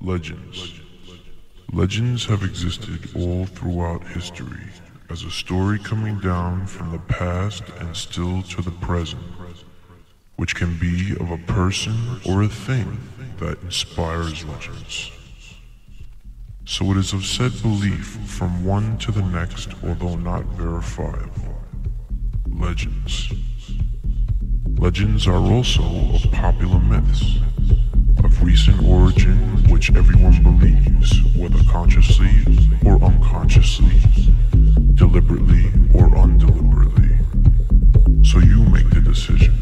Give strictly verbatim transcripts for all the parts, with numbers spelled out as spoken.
Legends. Legends have existed all throughout history, as a story coming down from the past and still to the present, which can be of a person or a thing that inspires legends. So it is of said belief from one to the next, although not verifiable. Legends. Legends are also of popular myths, of recent origin which everyone believes, whether consciously or unconsciously, deliberately or undeliberately. So you make the decision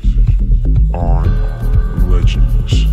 on Legends.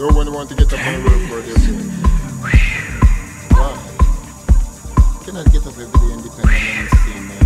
No one wants to get up and work for their food. Why? You cannot get up every day and depend on them the same man.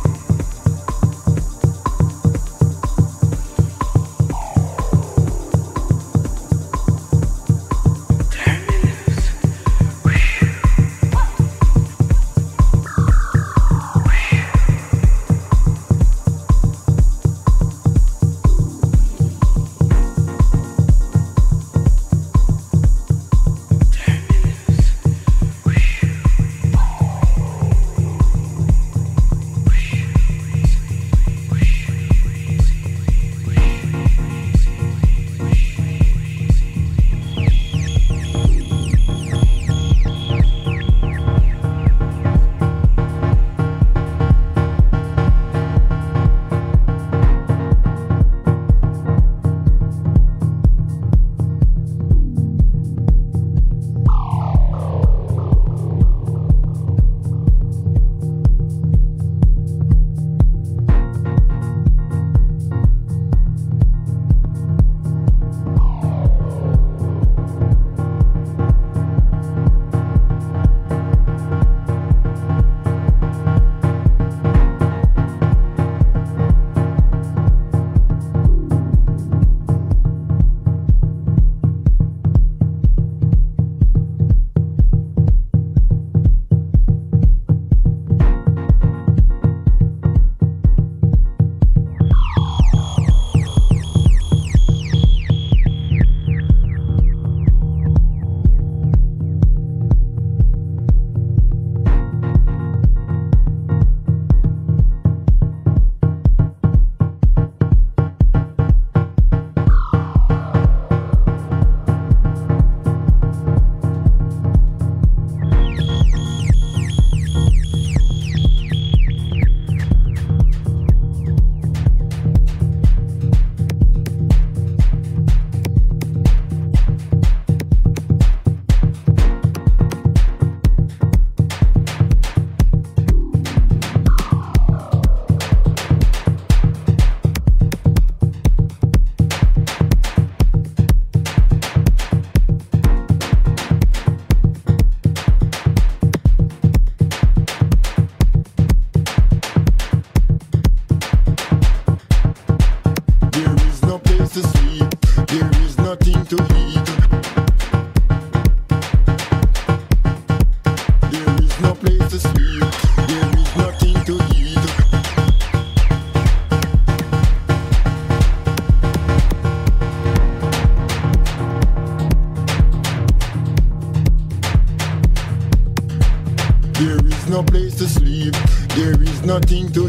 Nothing to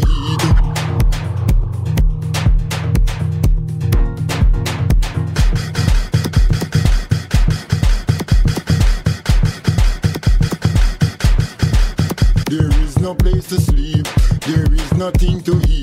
eat. There is no place to sleep. There is nothing to eat.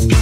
We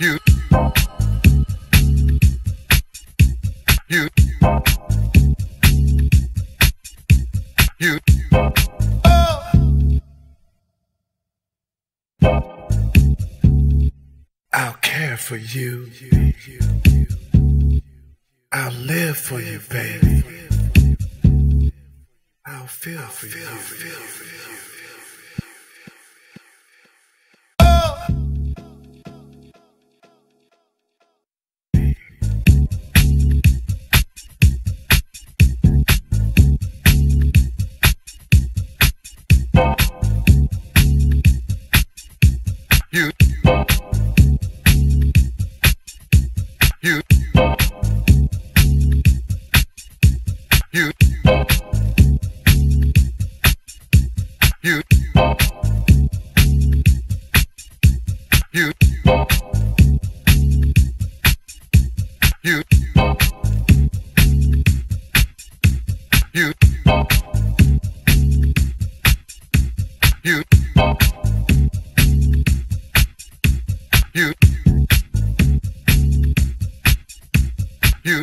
You, you, you, oh. I'll care for you. I'll live for you, baby. I'll feel for you. Feel for you. You, you, you, you, you, you, you, you, you. You, you, you, you.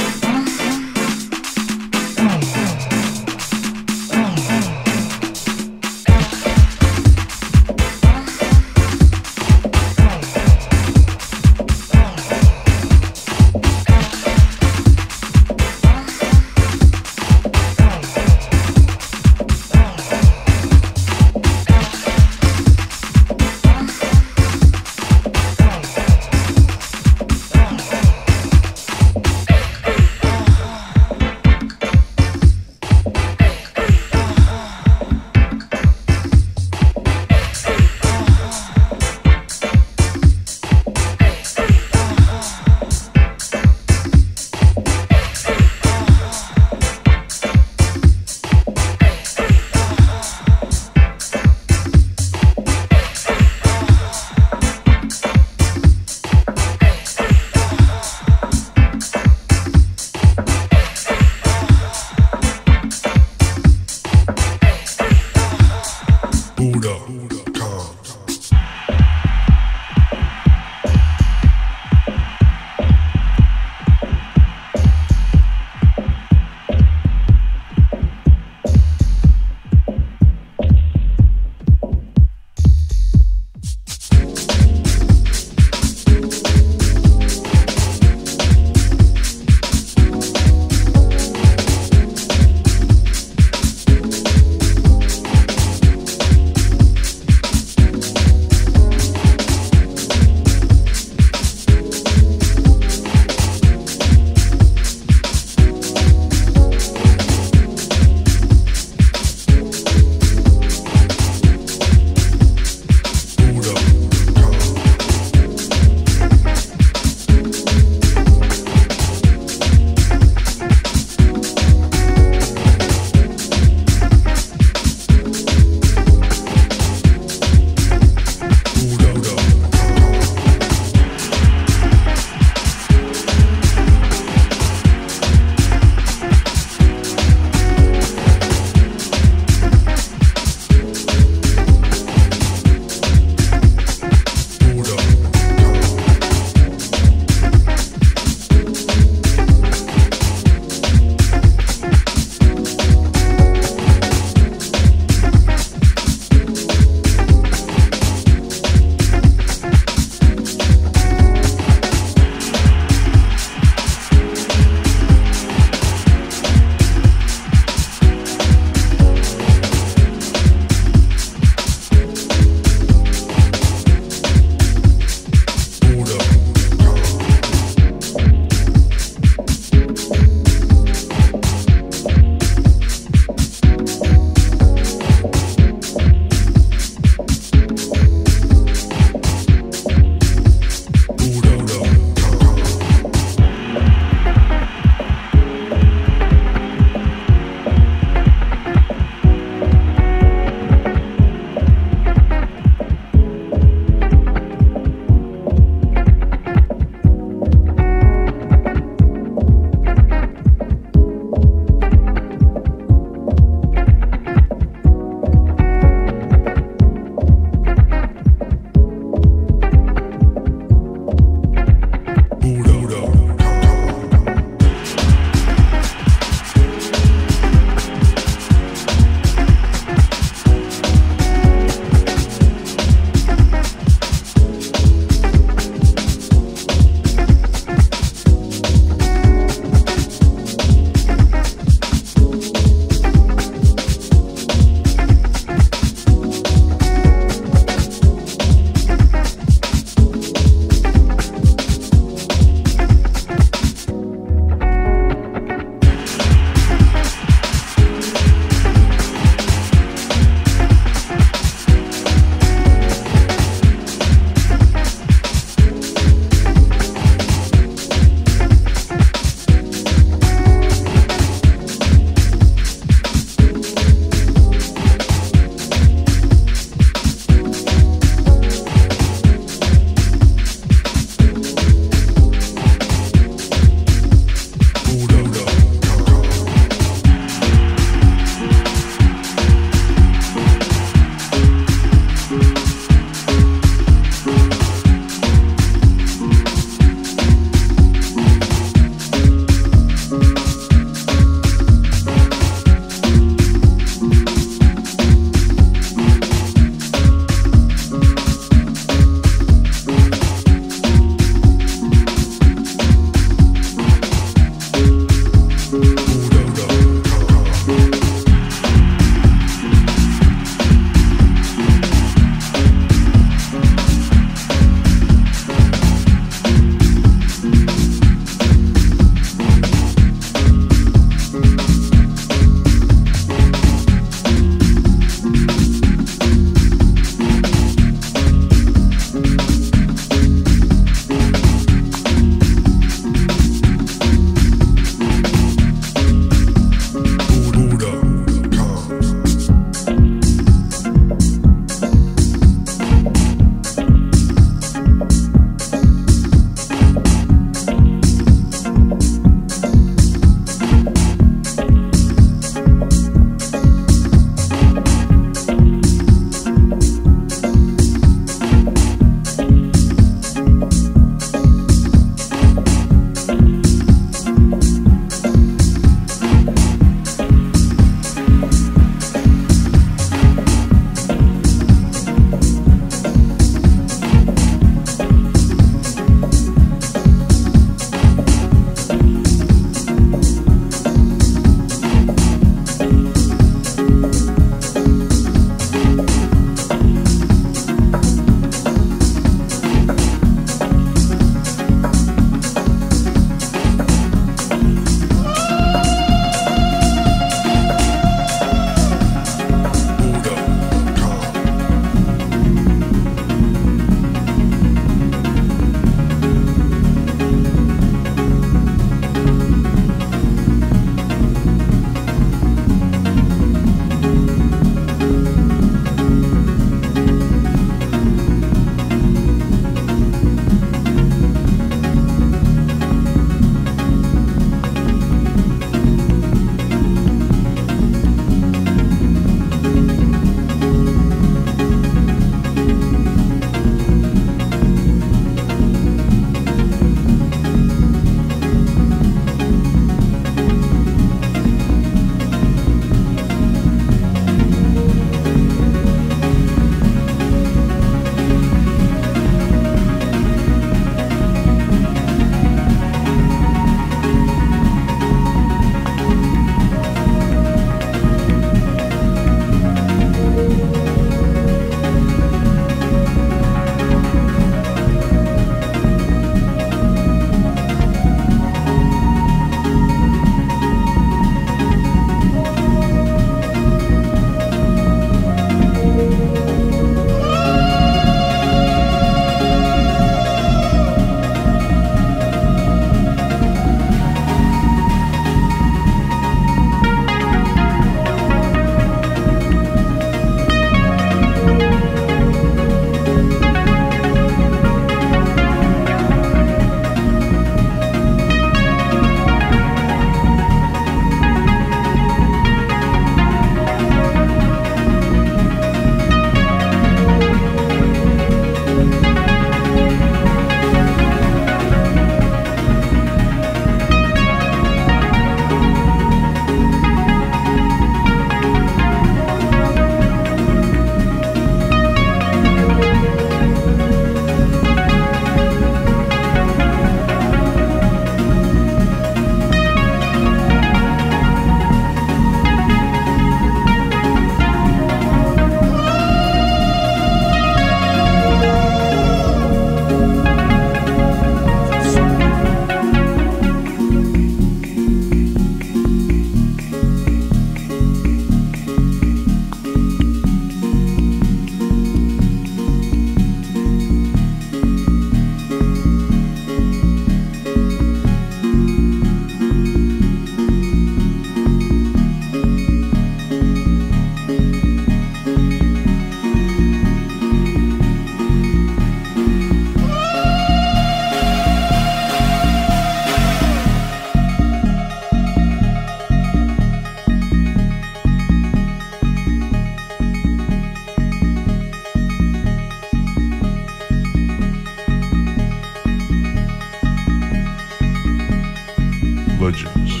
Legends.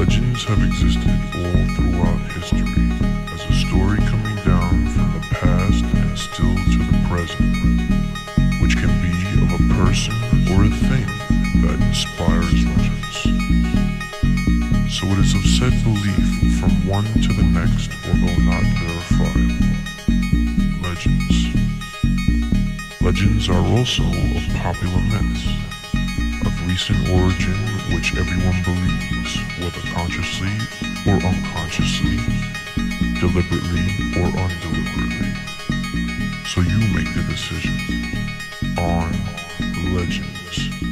Legends have existed all throughout history as a story coming down from the past and still to the present, which can be of a person or a thing that inspires legends. So it is of said belief from one to the next, although not verifiable. Legends. Legends are also of popular myths, of recent origin which everyone believes, whether consciously or unconsciously, deliberately or undeliberately. So you make the decision on Legends.